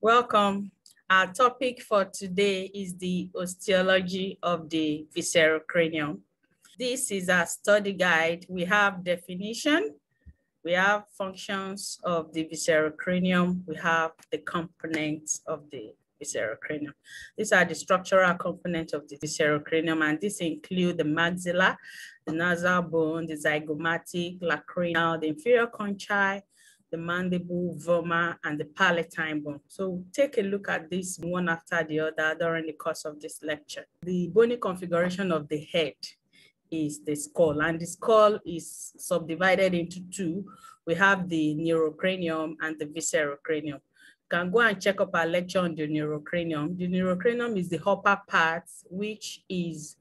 Welcome. Our topic for today is the osteology of the viscerocranium. This is our study guide. We have definition, we have functions of the viscerocranium, we have the components of the viscerocranium. These are the structural components of the viscerocranium, and this include the maxilla, the nasal bone, the zygomatic, lacrimal, the inferior conchae, the mandible, vomer, and the palatine bone. So we'll take a look at this one after the other during the course of this lecture. The bony configuration of the head is the skull, and the skull is subdivided into two. We have the neurocranium and the viscerocranium. You can go and check up our lecture on the neurocranium. The neurocranium is the upper part, which is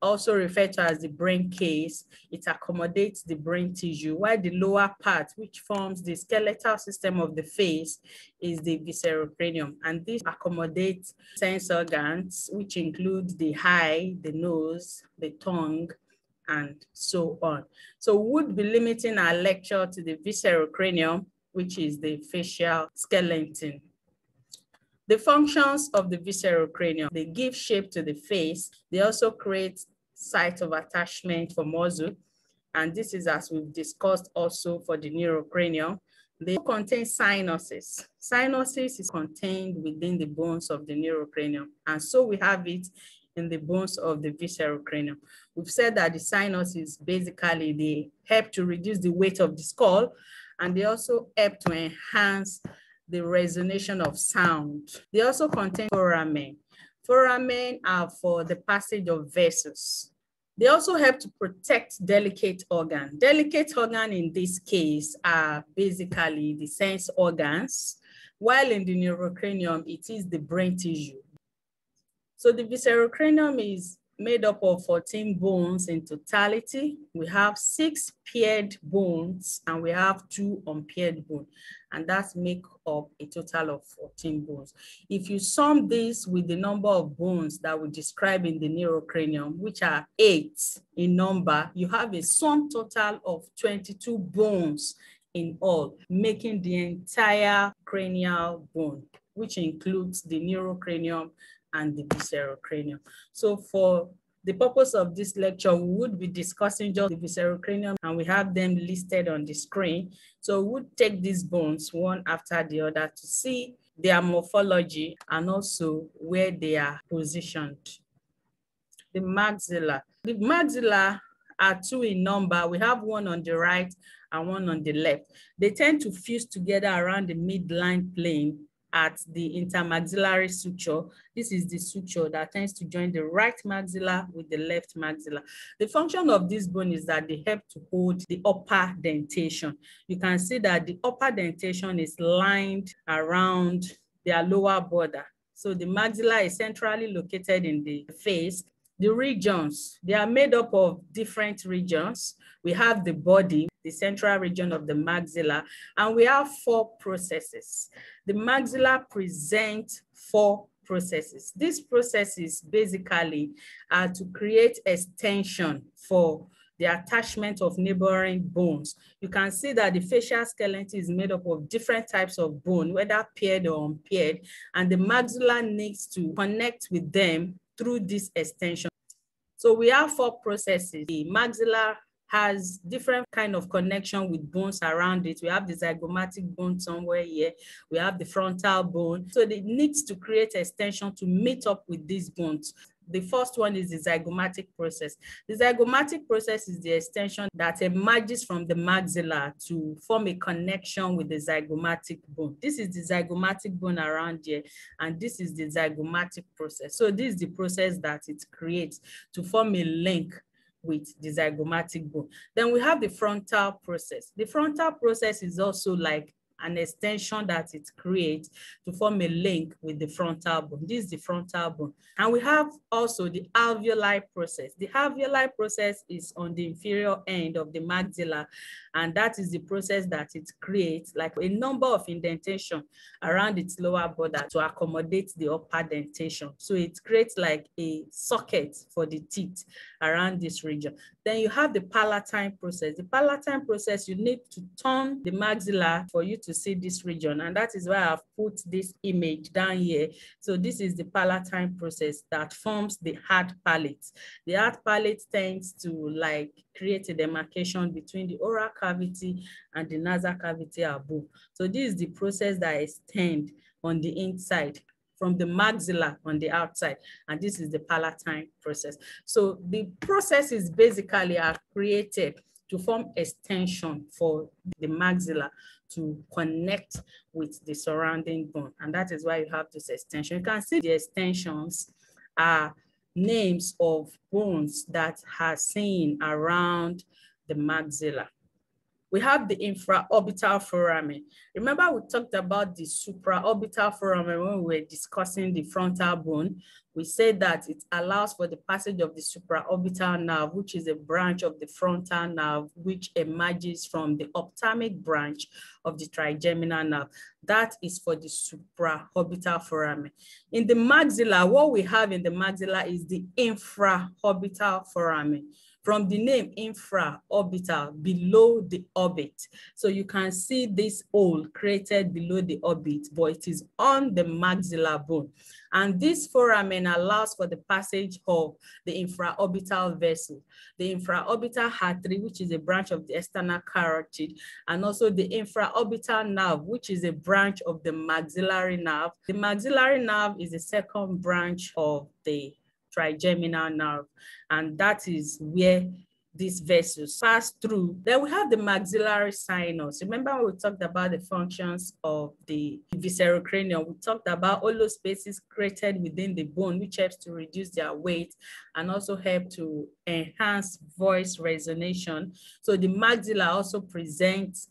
also referred to as the brain case. It accommodates the brain tissue, while the lower part, which forms the skeletal system of the face, is the viscerocranium. And this accommodates sense organs, which include the eye, the nose, the tongue, and so on. So we would be limiting our lecture to the viscerocranium, which is the facial skeleton. The functions of the viscerocranium: they give shape to the face. They also create site of attachment for muscle. And this is, as we've discussed, also for the neurocranium. They contain sinuses. Sinuses is contained within the bones of the neurocranium. And so we have it in the bones of the viscerocranium. We've said that the sinuses basically, they help to reduce the weight of the skull, and they also help to enhance the resonation of sound. They also contain foramen. Foramen are for the passage of vessels. They also help to protect delicate organ. Delicate organ in this case are basically the sense organs, while in the neurocranium, it is the brain tissue. So the viscerocranium is made up of 14 bones in totality. We have 6 paired bones and we have 2 unpaired bones, and that's make up a total of 14 bones. If you sum this with the number of bones that we describe in the neurocranium, which are 8 in number, you have a sum total of 22 bones in all, making the entire cranial bone, which includes the neurocranium and the viscerocranium. So for the purpose of this lecture, we would be discussing just the viscerocranium, and we have them listed on the screen. So we'll take these bones one after the other to see their morphology and also where they are positioned. The maxilla. The maxilla are 2 in number. We have one on the right and one on the left. They tend to fuse together around the midline plane at the intermaxillary suture. This is the suture that tends to join the right maxilla with the left maxilla. The function of this bone is that they help to hold the upper dentation. You can see that the upper dentation is lined around their lower border. So the maxilla is centrally located in the face. The regions, they are made up of different regions. We have the body, the central region of the maxilla, and we have 4 processes. The maxilla presents 4 processes. These processes basically are to create extension for the attachment of neighboring bones. You can see that the facial skeleton is made up of different types of bone, whether paired or unpaired, and the maxilla needs to connect with them through this extension. So we have 4 processes. The maxilla has different kind of connection with bones around it. We have the zygomatic bone somewhere here. We have the frontal bone. So it needs to create extension to meet up with these bones. The first one is the zygomatic process. The zygomatic process is the extension that emerges from the maxilla to form a connection with the zygomatic bone. This is the zygomatic bone around here, and this is the zygomatic process. So this is the process that it creates to form a link with the zygomatic bone. Then we have the frontal process. The frontal process is also like an extension that it creates to form a link with the frontal bone. This is the frontal bone. And we have also the alveoli process. The alveoli process is on the inferior end of the maxilla, and that is the process that it creates like a number of indentation around its lower border to accommodate the upper dentation. So it creates like a socket for the teeth around this region. Then you have the palatine process. The palatine process, you need to turn the maxilla for you to to see this region. And that is why I've put this image down here. So this is the palatine process that forms the hard palate. The hard palate tends to like create a demarcation between the oral cavity and the nasal cavity above. So this is the process that extends on the inside from the maxilla on the outside, and this is the palatine process. So the processes basically are created to form extension for the maxilla to connect with the surrounding bone, and that is why you have this extension. You can see the extensions are names of bones that are seen around the maxilla. We have the infraorbital foramen. Remember we talked about the supraorbital foramen when we were discussing the frontal bone. We said that it allows for the passage of the supraorbital nerve, which is a branch of the frontal nerve, which emerges from the ophthalmic branch of the trigeminal nerve. That is for the supraorbital foramen. In the maxilla, what we have in the maxilla is the infraorbital foramen. From the name infraorbital, below the orbit. So you can see this hole created below the orbit, but it is on the maxilla bone. And this foramen allows for the passage of the infraorbital vessel, the infraorbital artery, which is a branch of the external carotid, and also the infraorbital nerve, which is a branch of the maxillary nerve. The maxillary nerve is the second branch of the trigeminal nerve, and that is where these vessels pass through. Then we have the maxillary sinus. Remember we talked about the functions of the viscerocranium. We talked about hollow spaces created within the bone, which helps to reduce their weight and also help to enhance voice resonance. So the maxilla also presents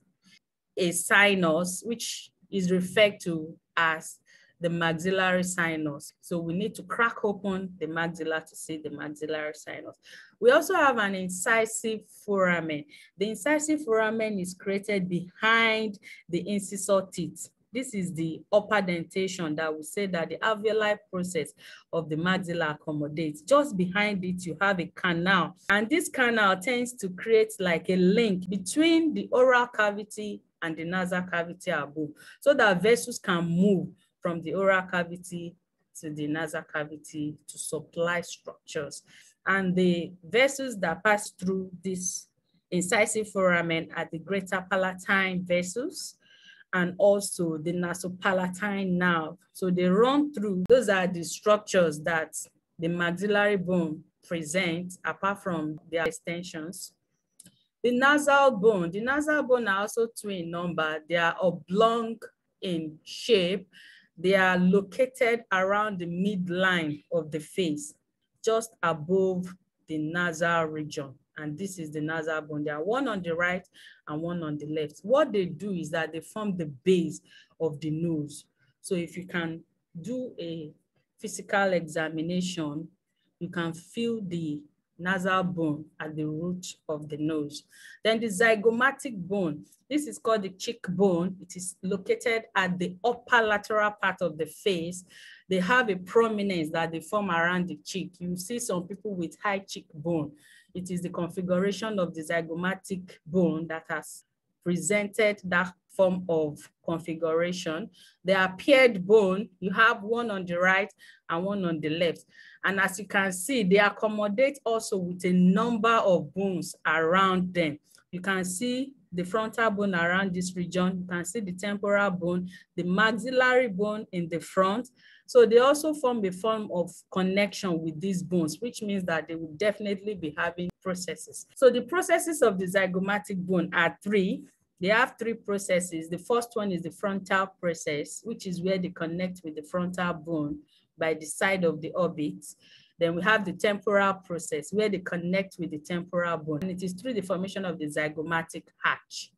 a sinus, which is referred to as the maxillary sinus. So we need to crack open the maxilla to see the maxillary sinus. We also have an incisive foramen. The incisive foramen is created behind the incisor teeth. This is the upper dentation that we say that the alveolar process of the maxilla accommodates. Just behind it, you have a canal. And this canal tends to create like a link between the oral cavity and the nasal cavity above, so that vessels can move from the oral cavity to the nasal cavity to supply structures. And the vessels that pass through this incisive foramen are the greater palatine vessels and also the nasopalatine nerve. So they run through. Those are the structures that the maxillary bone presents apart from their extensions. The nasal bone are also two in number. They are oblong in shape. They are located around the midline of the face, just above the nasal region. And this is the nasal bone. There are one on the right and one on the left. What they do is that they form the base of the nose. So if you can do a physical examination, you can feel the nasal bone at the root of the nose. Then the zygomatic bone. This is called the cheekbone. It is located at the upper lateral part of the face. They have a prominence that they form around the cheek. You see some people with high cheekbone. It is the configuration of the zygomatic bone that has presented that form of configuration. The paired bone, you have one on the right and one on the left. And as you can see, they accommodate also with a number of bones around them. You can see the frontal bone around this region. You can see the temporal bone, the maxillary bone in the front. So they also form a form of connection with these bones, which means that they will definitely be having processes. So the processes of the zygomatic bone are three. They have three processes. The first one is the frontal process, which is where they connect with the frontal bone by the side of the orbit. Then we have the temporal process, where they connect with the temporal bone. And it is through the formation of the zygomatic arch.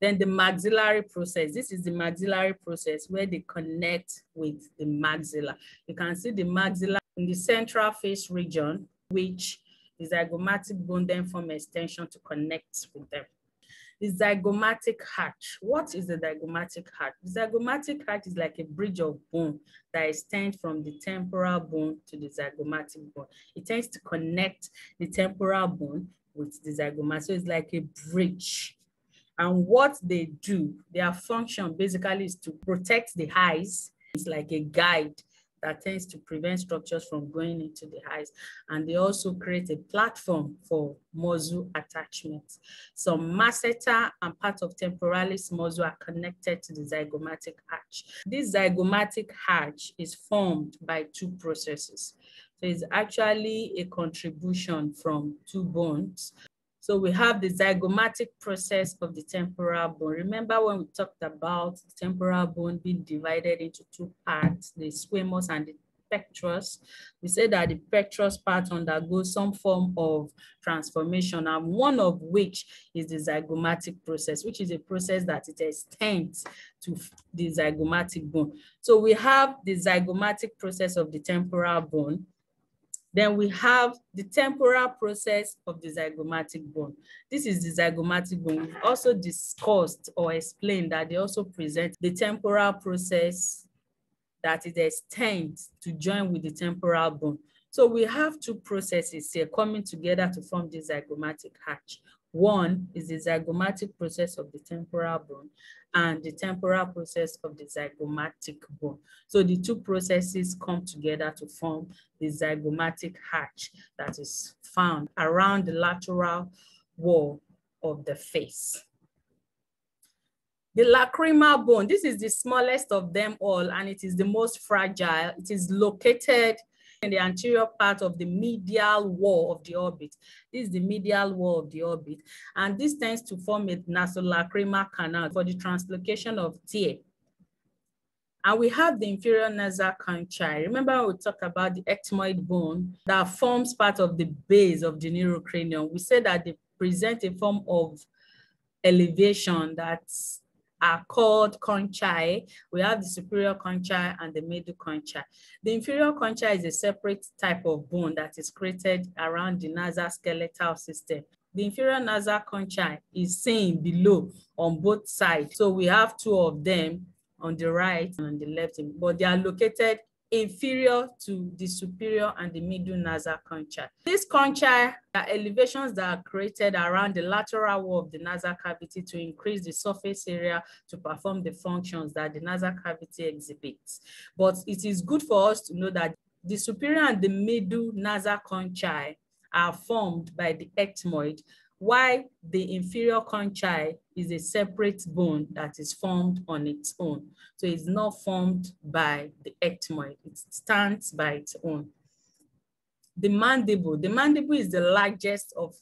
Then the maxillary process. This is the maxillary process where they connect with the maxilla. You can see the maxilla in the central face region, which the zygomatic bone then form extension to connect with them. The zygomatic arch. What is the zygomatic arch? The zygomatic arch is like a bridge of bone that extends from the temporal bone to the zygomatic bone. It tends to connect the temporal bone with the zygomatic. So it's like a bridge. And what they do, their function basically is to protect the eyes. It's like a guide that tends to prevent structures from going into the eyes. And they also create a platform for muscle attachment. So masseter and part of temporalis muscle are connected to the zygomatic arch. This zygomatic arch is formed by two processes. So it's actually a contribution from two bones. So we have the zygomatic process of the temporal bone. Remember when we talked about the temporal bone being divided into two parts, the squamous and the petrous? We said that the petrous part undergoes some form of transformation, and one of which is the zygomatic process, which is a process that it extends to the zygomatic bone. So we have the zygomatic process of the temporal bone. Then we have the temporal process of the zygomatic bone. This is the zygomatic bone. We've also discussed or explained that they also present the temporal process that it extends to join with the temporal bone. So we have two processes here coming together to form the zygomatic arch. One is the zygomatic process of the temporal bone and the temporal process of the zygomatic bone. So the two processes come together to form the zygomatic arch that is found around the lateral wall of the face. The lacrimal bone, this is the smallest of them all, and it is the most fragile. It is located in the anterior part of the medial wall of the orbit. This is the medial wall of the orbit. And this tends to form a nasolacrimal canal for the translocation of tear. And we have the inferior nasal conchae. Remember we talked about the ethmoid bone that forms part of the base of the neurocranium. We said that they present a form of elevation that's are called conchae. We have the superior conchae and the middle conchae. The inferior conchae is a separate type of bone that is created around the nasal skeletal system. The inferior nasal conchae is seen below on both sides. So we have two of them on the right and on the left, but they are located inferior to the superior and the middle nasal conchae. These conchae are elevations that are created around the lateral wall of the nasal cavity to increase the surface area to perform the functions that the nasal cavity exhibits. But it is good for us to know that the superior and the middle nasal conchae are formed by the ethmoid, while the inferior conchae is a separate bone that is formed on its own. So it's not formed by the ethmoid, it stands by its own. The mandible. The mandible is the largest of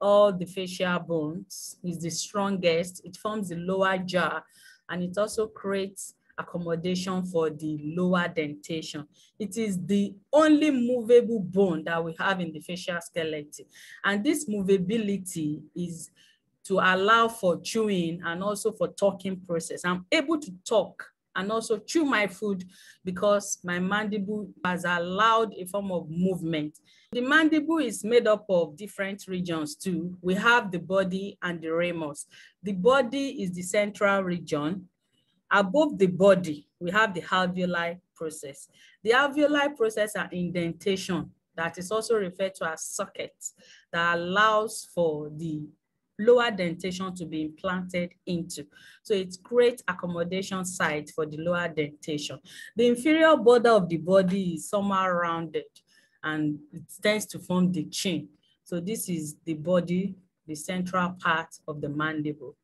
all the facial bones, it's the strongest, it forms the lower jaw, and it also creates accommodation for the lower dentation. It is the only movable bone that we have in the facial skeleton. And this movability is to allow for chewing and also for talking process. I'm able to talk and also chew my food because my mandible has allowed a form of movement. The mandible is made up of different regions too. We have the body and the ramus. The body is the central region. Above the body, we have the alveolar process. The alveolar process are indentation that is also referred to as sockets that allows for the lower dentation to be implanted into. So it creates accommodation site for the lower dentation. The inferior border of the body is somewhat rounded and it tends to form the chin. So this is the body, the central part of the mandible.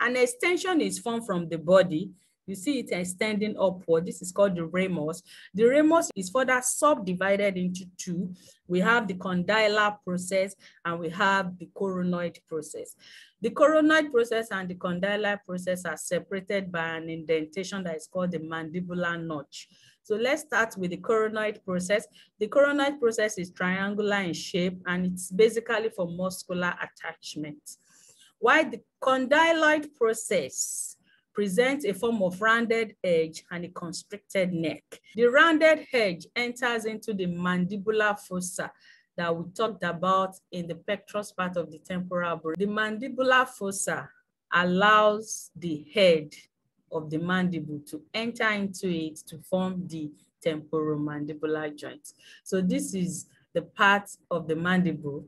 An extension is formed from the body. You see it extending upward. This is called the ramus. The ramus is further subdivided into two. We have the condylar process and we have the coronoid process. The coronoid process and the condylar process are separated by an indentation that is called the mandibular notch. So let's start with the coronoid process. The coronoid process is triangular in shape and it's basically for muscular attachment. While the condyloid process presents a form of rounded edge and a constricted neck. The rounded edge enters into the mandibular fossa that we talked about in the petrous part of the temporal bone. The mandibular fossa allows the head of the mandible to enter into it to form the temporomandibular joint. So this is the part of the mandible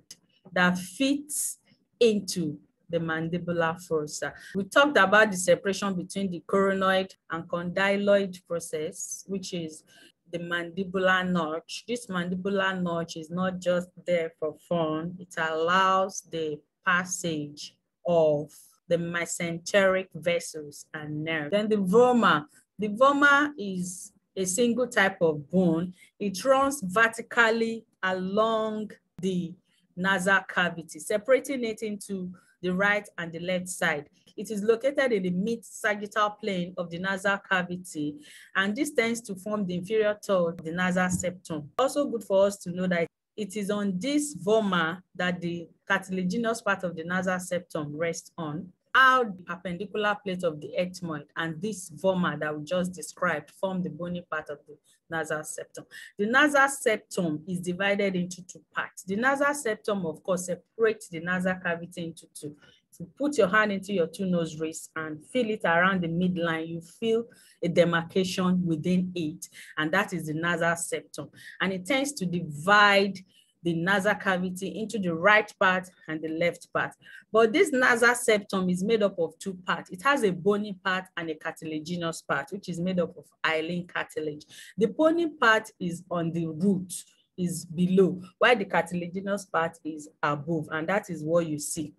that fits into the mandibular fossa. We talked about the separation between the coronoid and condyloid process, which is the mandibular notch. This mandibular notch is not just there for fun. It allows the passage of the mesenteric vessels and nerves. Then the vomer. The vomer is a single type of bone. It runs vertically along the nasal cavity, separating it into the right and the left side. It is located in the mid-sagittal plane of the nasal cavity, and this tends to form the inferior toe of the nasal septum. Also good for us to know that it is on this vomer that the cartilaginous part of the nasal septum rests on. How the perpendicular plate of the ethmoid and this vomer that we just described form the bony part of the nasal septum. The nasal septum is divided into two parts. The nasal septum, of course, separates the nasal cavity into two. If you put your hand into your two nose rings and feel it around the midline, you feel a demarcation within it, and that is the nasal septum. And it tends to divide the nasal cavity into the right part and the left part. But this nasal septum is made up of two parts. It has a bony part and a cartilaginous part, which is made up of hyaline cartilage. The bony part is on the root, is below, while the cartilaginous part is above, and that is what you see.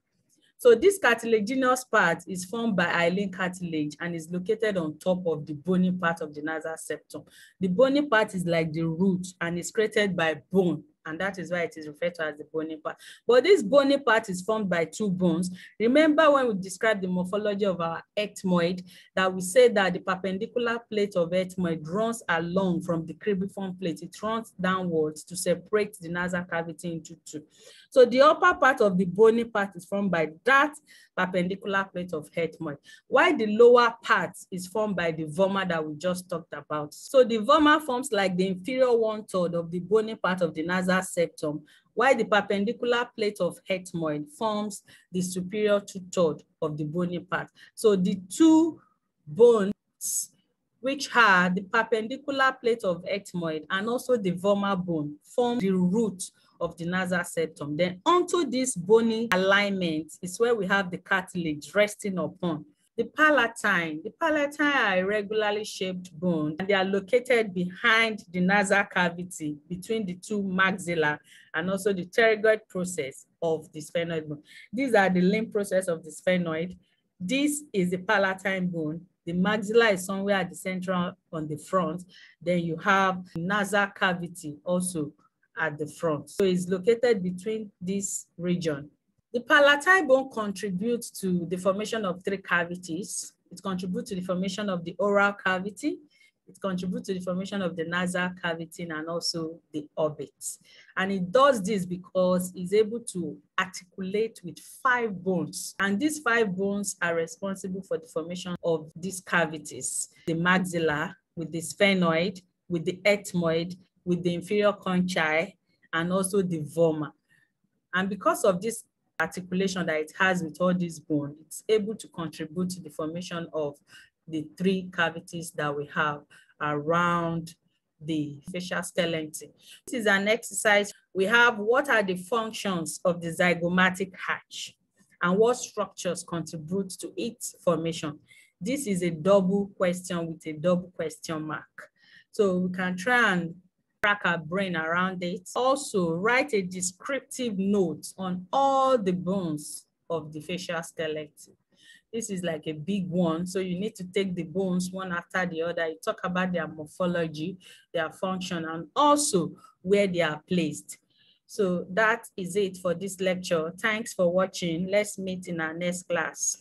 So this cartilaginous part is formed by hyaline cartilage and is located on top of the bony part of the nasal septum. The bony part is like the root and is created by bone, and that is why it is referred to as the bony part. But this bony part is formed by two bones. Remember when we described the morphology of our ethmoid, that we said that the perpendicular plate of ethmoid runs along from the cribiform plate. It runs downwards to separate the nasal cavity into two. So the upper part of the bony part is formed by that perpendicular plate of ethmoid, while the lower part is formed by the vomer that we just talked about. So the vomer forms like the inferior one-third of the bony part of the nasal septum, while the perpendicular plate of ethmoid forms the superior two-thirds of the bony part. So the two bones, which are the perpendicular plate of ethmoid and also the vomer bone, form the root of the nasal septum. Then onto this bony alignment is where we have the cartilage resting upon. The palatine. The palatine are irregularly shaped bones, and they are located behind the nasal cavity between the two maxilla and also the pterygoid process of the sphenoid bone. These are the limb process of the sphenoid. This is the palatine bone. The maxilla is somewhere at the central on the front. Then you have nasal cavity also at the front. So it's located between this region. The palatine bone contributes to the formation of three cavities. It contributes to the formation of the oral cavity. It contributes to the formation of the nasal cavity and also the orbit. And it does this because it's able to articulate with five bones. And these five bones are responsible for the formation of these cavities: the maxilla, with the sphenoid, with the ethmoid, with the inferior conchae, and also the vomer. And because of this articulation that it has with all these bones, it's able to contribute to the formation of the three cavities that we have around the facial skeleton. This is an exercise. We have what are the functions of the zygomatic arch and what structures contribute to its formation. This is a double question with a double question mark. So we can try and track our brain around it. Also, write a descriptive note on all the bones of the facial skeleton. This is like a big one, so you need to take the bones one after the other. You talk about their morphology, their function, and also where they are placed. So that is it for this lecture. Thanks for watching. Let's meet in our next class.